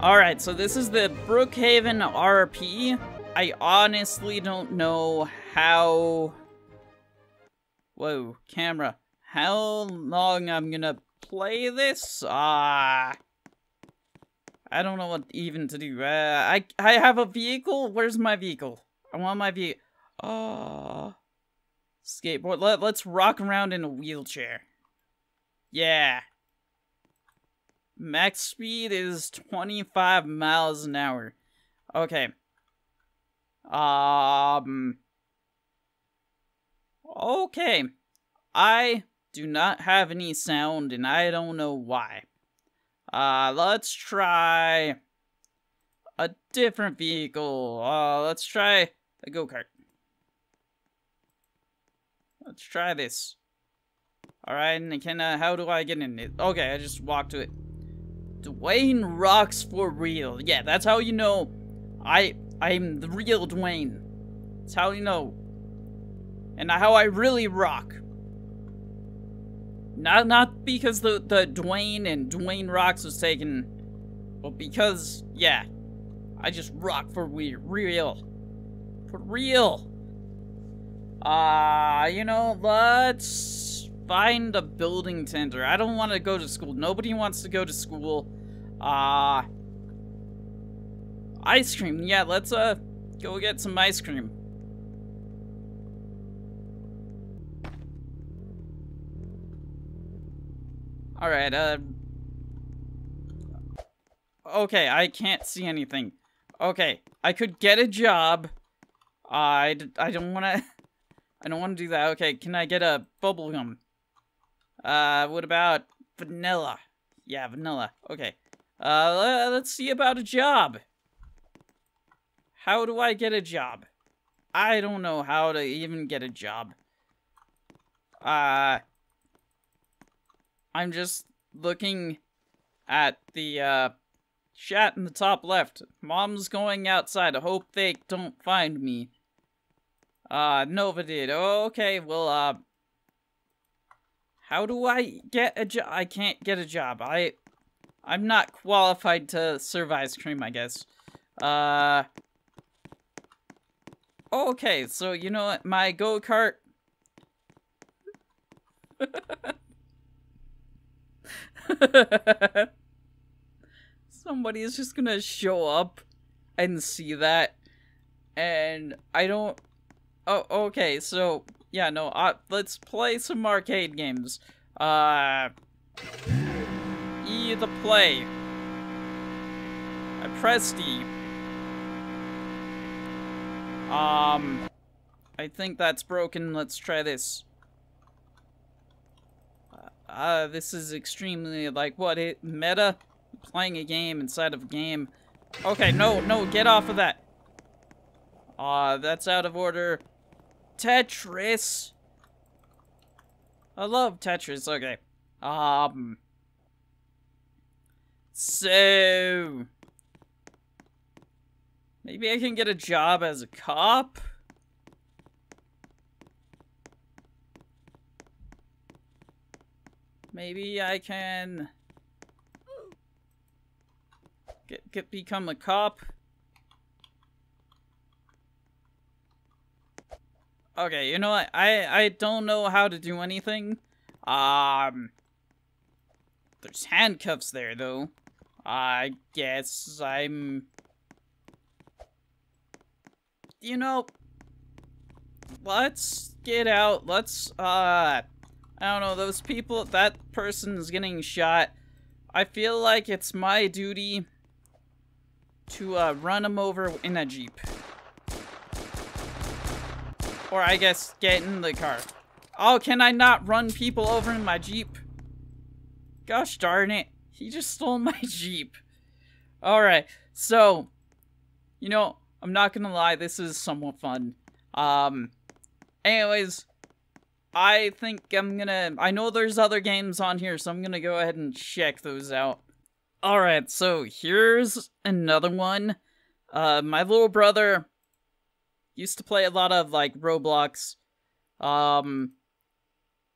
Alright, so this is the Brookhaven R.P. I honestly don't know how... Whoa, camera. How long I'm gonna play this? I don't know what even to do. I have a vehicle? Where's my vehicle? I want my vehicle. Skateboard. Let's rock around in a wheelchair. Yeah. Max speed is 25 miles an hour. Okay. Okay. I do not have any sound, and I don't know why. Let's try a different vehicle. Let's try a go-kart. Let's try this. Alright, and can, how do I get in it? Okay, I just walk to it. Dwayne rocks for real. Yeah, that's how you know I'm the real Dwayne. That's how you know. And how I really rock. Not because the Dwayne and Dwayne Rocks was taken, but because, yeah, I just rock for real. For real. You know, let's find a building tender. I don't want to go to school. Nobody wants to go to school. Ice cream. Yeah, let's, go get some ice cream. Alright, okay, I can't see anything. Okay, I could get a job. I don't wanna... I don't wanna do that. Okay, can I get a bubblegum? What about vanilla? Yeah, vanilla. Okay. Let's see about a job. How do I get a job? I don't know how to even get a job. I'm just looking at the chat in the top left. Mom's going outside. I hope they don't find me. Nova did. Okay, well, how do I get a job? I can't get a job. I'm not qualified to serve ice cream, I guess. Okay, so you know what? My go-kart... Somebody is just gonna show up and see that, and I don't... Oh, okay, so, yeah, no, let's play some arcade games. E the play. I pressed E. I think that's broken. Let's try this. This is extremely, like, what, it meta? Playing a game inside of a game. Okay, no, get off of that. That's out of order. Tetris! I love Tetris, okay. So... Maybe I can get a job as a cop? Maybe I can become a cop. Okay, you know what? I don't know how to do anything. There's handcuffs there though. I guess I'm... You know, let's get out. Let's I don't know, those people, that person's getting shot. I feel like it's my duty to run them over in a Jeep. Or I guess get in the car. Oh, can I not run people over in my Jeep? Gosh darn it. He just stole my Jeep. Alright, so, you know, I'm not gonna lie, this is somewhat fun. Anyways... I think I'm gonna... I know there's other games on here, so I'm gonna go ahead and check those out. Alright, so here's another one. My little brother used to play a lot of, like, Roblox.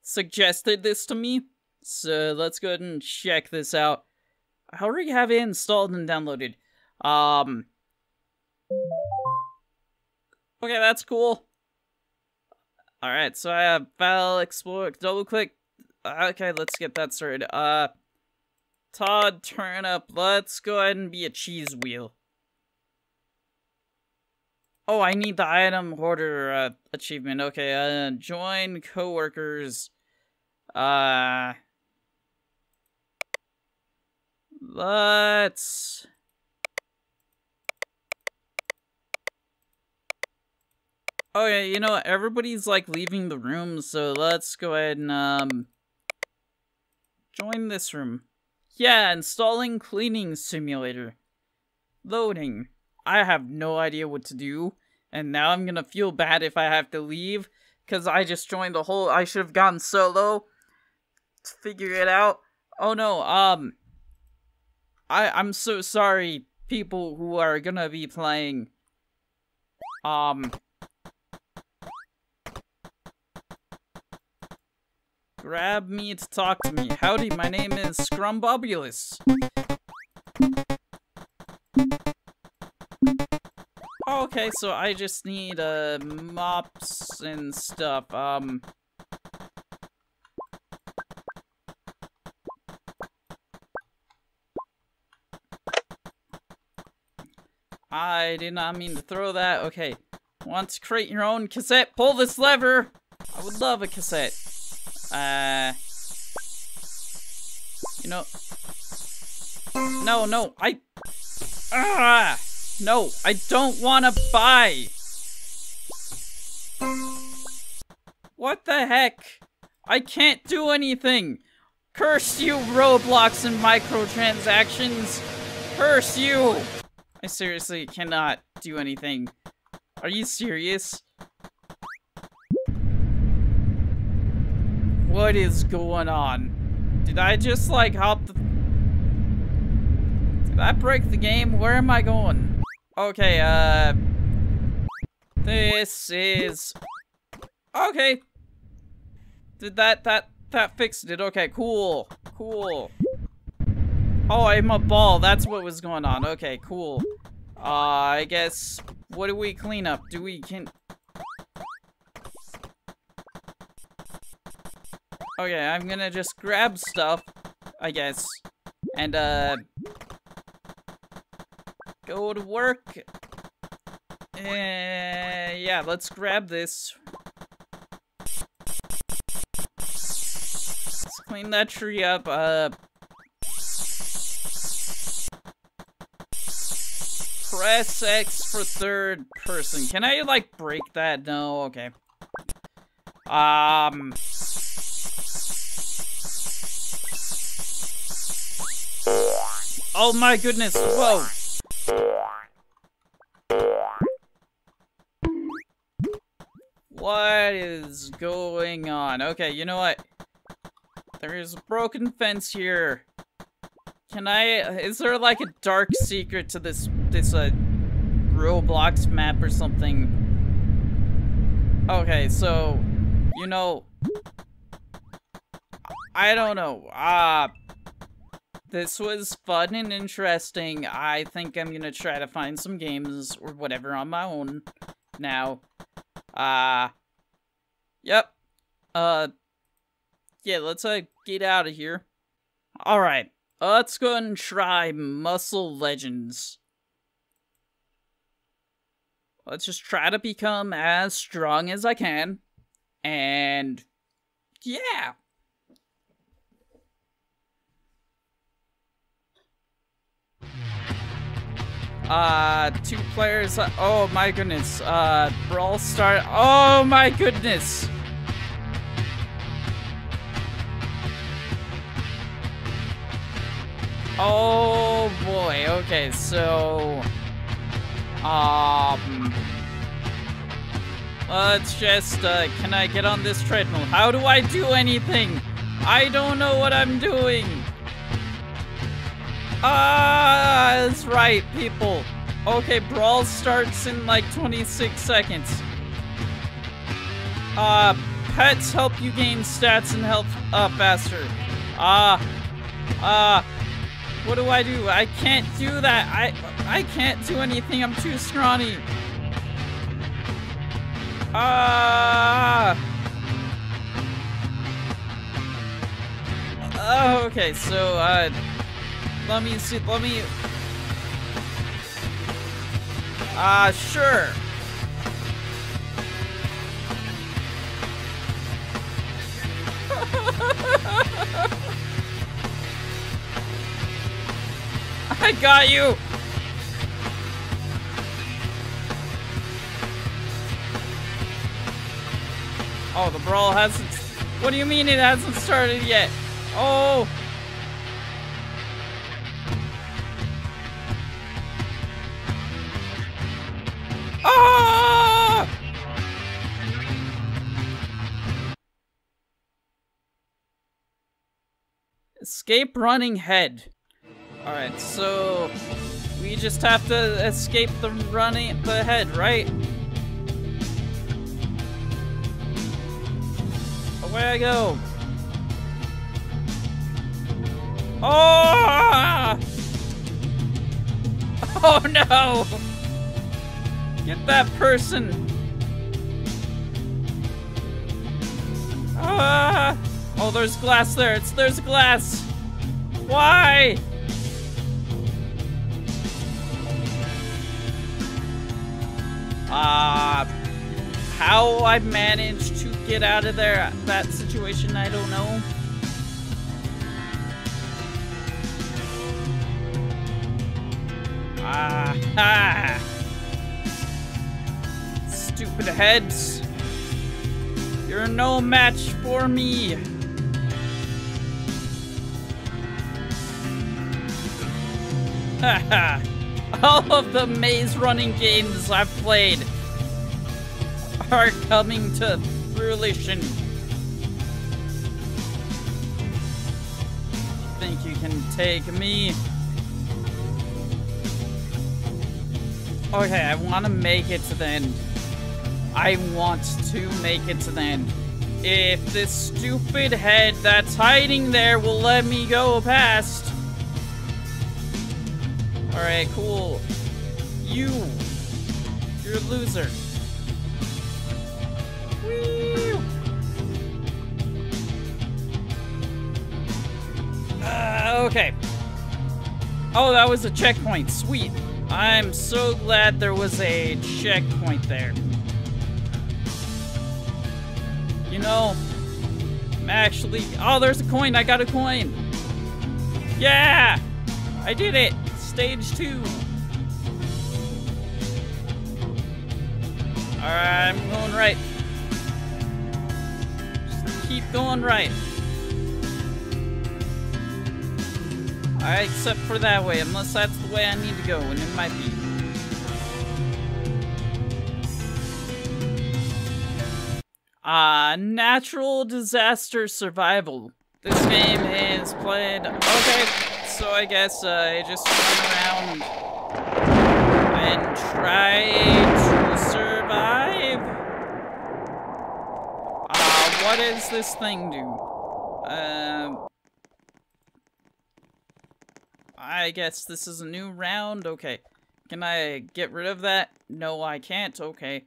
Suggested this to me. So let's go ahead and check this out. I already have it installed and downloaded. Okay, that's cool. Alright, so I have Battle Explorer. Double click. Okay, let's get that started. Todd Turnip. Let's go ahead and be a cheese wheel. Oh, I need the item hoarder achievement. Okay, join coworkers. Let's okay, you know, everybody's like leaving the room, so let's go ahead and join this room. Yeah, installing Cleaning Simulator. Loading. I have no idea what to do, and now I'm gonna feel bad if I have to leave, because I just joined the whole, I should have gone solo to figure it out. Oh no, I'm so sorry, people who are gonna be playing. Grab me to talk to me. Howdy, my name is Scrumbobulus. Okay, so I just need mops and stuff. I did not mean to throw that. Okay. Want to create your own cassette? Pull this lever! I would love a cassette. You know... No, I... Ah! No, I don't want to buy! What the heck? I can't do anything! Curse you, Roblox and microtransactions! Curse you! I seriously cannot do anything. Are you serious? What is going on? Did I just like hop the... Did I break the game? Where am I going? Okay, this is... Okay! Did that fixed it. Okay, cool. Cool. Oh, I'm a ball. That's what was going on. Okay, cool. I guess... What do we clean up? Do we can... Okay, I'm gonna just grab stuff, I guess. And, go to work. Yeah, let's grab this. Let's clean that tree up. Press X for third person. Can I, like, break that? No, okay. Oh my goodness, whoa! What is going on? Okay, you know what? There is a broken fence here. Can I... Is there like a dark secret to this Roblox map or something? Okay, so... You know... I don't know. This was fun and interesting. I think I'm gonna try to find some games or whatever on my own now. Yep. Yeah, let's get out of here. Alright, let's go and try Muscle Legends. Let's just try to become as strong as I can. And... Yeah! Two players, oh my goodness, Brawl Star, oh my goodness! Oh boy, okay, so... Let's just, can I get on this treadmill? How do I do anything? I don't know what I'm doing! Ah, that's right, people. Okay, Brawl starts in like 26 seconds. Pets help you gain stats and health faster. What do? I can't do that. I can't do anything. I'm too scrawny. Oh, okay. So, let me see. Let me. Sure. I got you. Oh, the brawl hasn't. What do you mean it hasn't started yet? Oh. Escape running head. Alright, so we just have to escape the head, right? Away I go. Oh! Oh no! Get that person! Ah! Oh, there's glass there. There's glass. Why? How I managed to get out of there, that situation, I don't know. Stupid heads. You're no match for me. Haha. All of the maze running games I've played are coming to fruition. Think you can take me? Okay, I want to make it to the end. I want to make it to the end. If this stupid head that's hiding there will let me go past. Alright, cool. You're a loser. Whee! Okay. Oh, that was a checkpoint. Sweet. I'm so glad there was a checkpoint there. You know, I'm actually... Oh, there's a coin. I got a coin. Yeah! I did it. Stage 2. Alright, I'm going right. Just keep going right. Alright, except for that way, unless that's the way I need to go, and it might be. Natural Disaster Survival. This game is played... Okay. So I guess I just run around and try to survive. What does this thing do? I guess this is a new round. Okay. Can I get rid of that? No, I can't. Okay.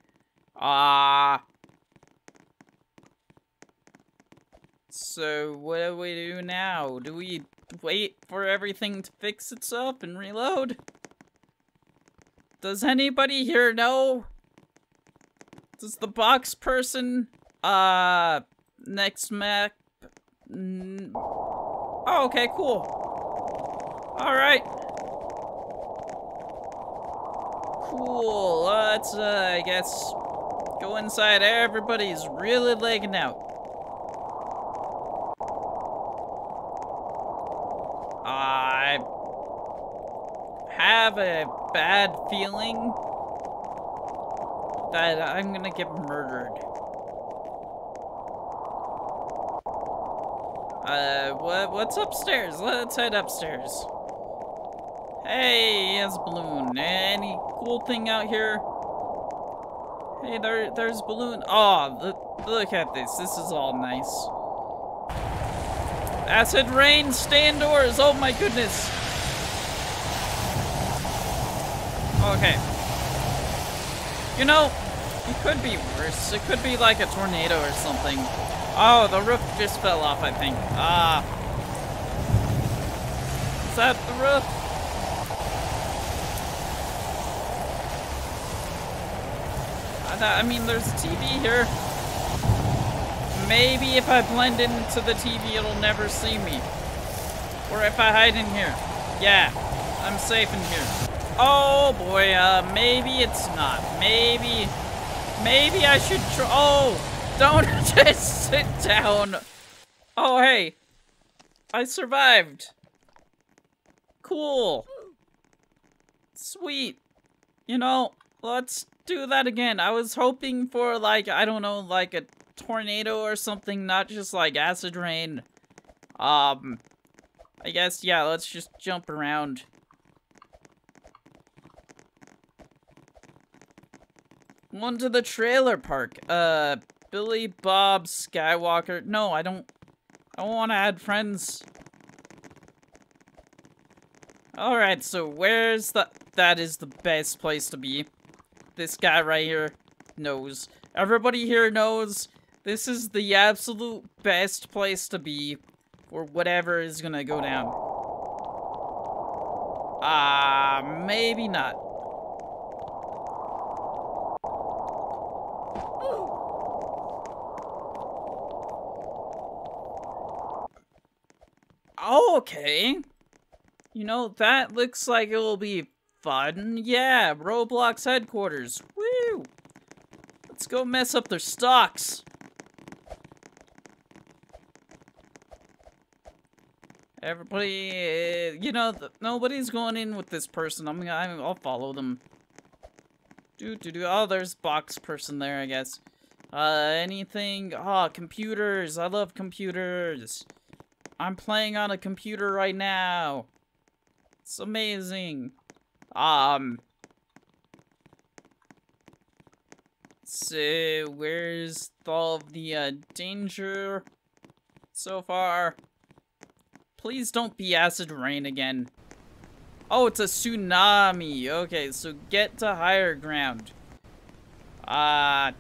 So what do we do now? Do we... wait for everything to fix itself and reload? Does anybody here know? Does the box person, next map? Oh, okay, cool. Alright. Cool, let's, I guess, go inside. Everybody's really lagging out. Have a bad feeling that I'm gonna get murdered. What's upstairs? Let's head upstairs. Hey, yes, balloon. Any cool thing out here? Hey, there's balloon. Oh, look at this. This is all nice. Acid rain. Stay indoors. Oh my goodness. Okay. You know, it could be worse. It could be like a tornado or something. Oh, the roof just fell off, I think. Ah. Is that the roof? I mean, there's a TV here. Maybe if I blend into the TV, it'll never see me. Or if I hide in here. Yeah, I'm safe in here. Oh boy, maybe it's not. Maybe I should try. Oh, don't just sit down. Oh, hey. I survived. Cool. Sweet. You know, let's do that again. I was hoping for, like, I don't know, like a tornado or something, not just like acid rain. I guess, yeah, let's just jump around. One to the trailer park. Billy Bob Skywalker. No, I don't want to add friends. Alright, so where's the... That is the best place to be. This guy right here knows. Everybody here knows this is the absolute best place to be for whatever is gonna go down. Maybe not. Okay. You know, that looks like it will be fun. Yeah, Roblox headquarters. Woo! Let's go mess up their stocks. Everybody, you know, nobody's going in with this person. I'll follow them. Oh, there's box person there, I guess. Anything? Oh, computers. I love computers. I'm playing on a computer right now. It's amazing. So where's all the danger so far? Please don't be acid rain again. Oh, it's a tsunami. Okay, so get to higher ground. I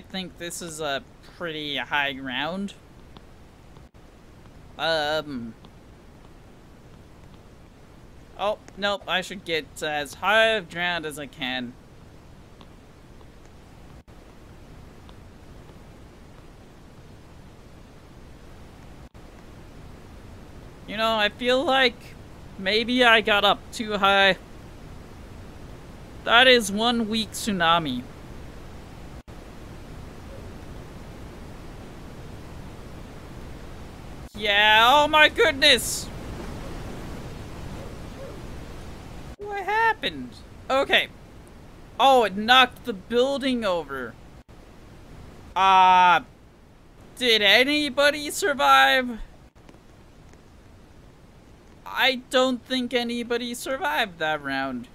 think this is a pretty high ground. Oh, nope, I should get as high of ground as I can. You know, I feel like maybe I got up too high. That is one weak tsunami. Yeah, oh my goodness! What happened? Okay. Oh, it knocked the building over. Did anybody survive? I don't think anybody survived that round.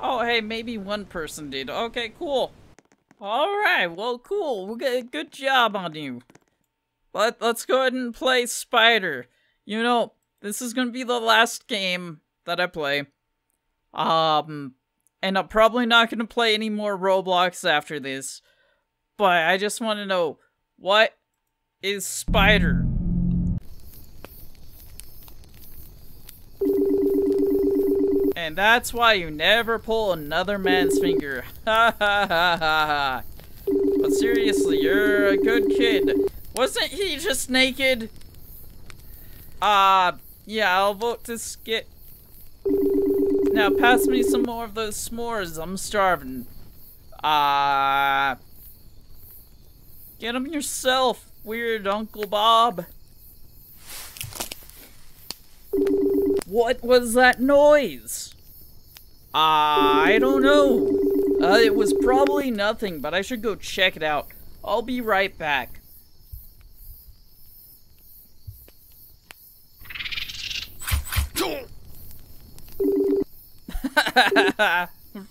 Oh, hey, maybe one person did. Okay, cool. Alright, well, cool. We'll get a good job on you. Let's go ahead and play Spider. You know, this is gonna be the last game that I play. And I'm probably not gonna play any more Roblox after this. But I just want to know, what is Spider? And that's why you never pull another man's finger. Ha ha ha ha ha. But seriously, you're a good kid. Wasn't he just naked? Yeah, I'll vote to skip. Now pass me some more of those s'mores, I'm starving. Get them yourself, weird Uncle Bob. What was that noise? I don't know. It was probably nothing, but I should go check it out. I'll be right back.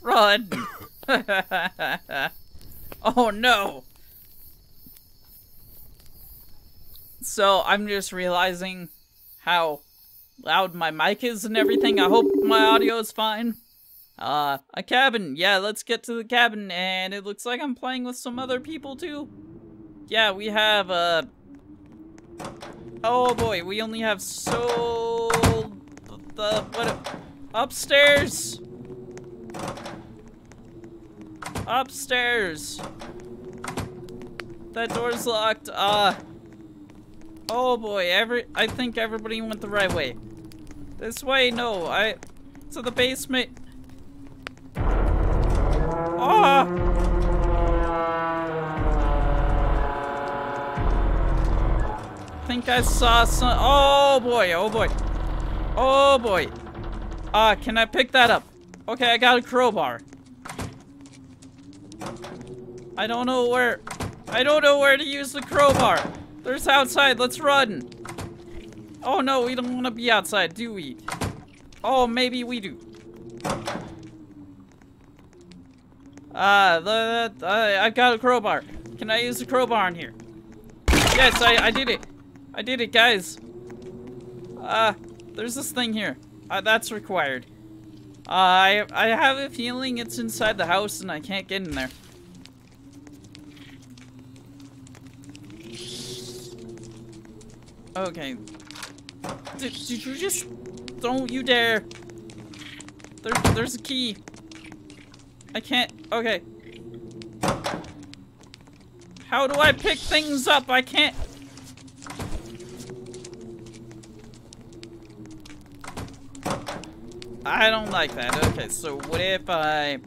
Run. Oh no. So I'm just realizing how loud my mic is and everything. I hope my audio is fine. A cabin. Yeah, let's get to the cabin. And it looks like I'm playing with some other people too. Yeah, we have oh boy, we only have so the what upstairs. Upstairs. That door's locked. Oh boy, I think everybody went the right way. This way? No, to the basement. Ah! I think I saw some. Oh boy, oh boy. Oh boy. Can I pick that up? Okay, I got a crowbar. I don't know where to use the crowbar. There's outside, let's run. Oh no, we don't want to be outside, do we? Oh, maybe we do. I got a crowbar. Can I use the crowbar in here? Yes, I did it. I did it, guys. There's this thing here. That's required. I have a feeling it's inside the house and I can't get in there. Okay. Did you just... Don't you dare. There's a key. I can't... Okay. How do I pick things up? I can't... I don't like that. Okay, so what if I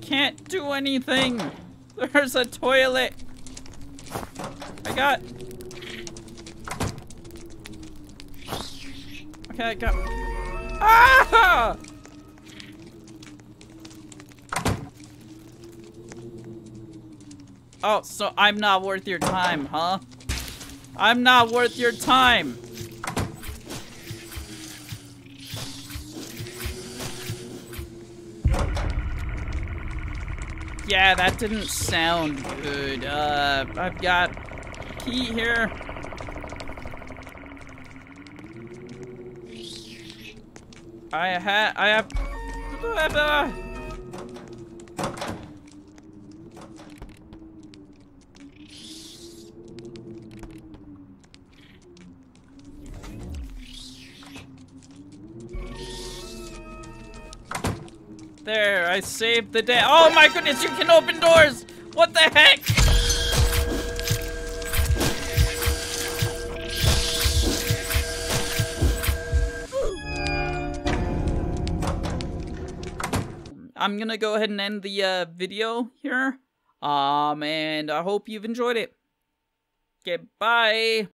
can't do anything. There's a toilet. Okay, I got. Ah! Oh, so I'm not worth your time, huh? I'm not worth your time. Yeah, that didn't sound good. I've got. Key here. I have. There, I saved the day. Oh my goodness, you can open doors! What the heck? I'm gonna go ahead and end the video here, and I hope you've enjoyed it. Goodbye.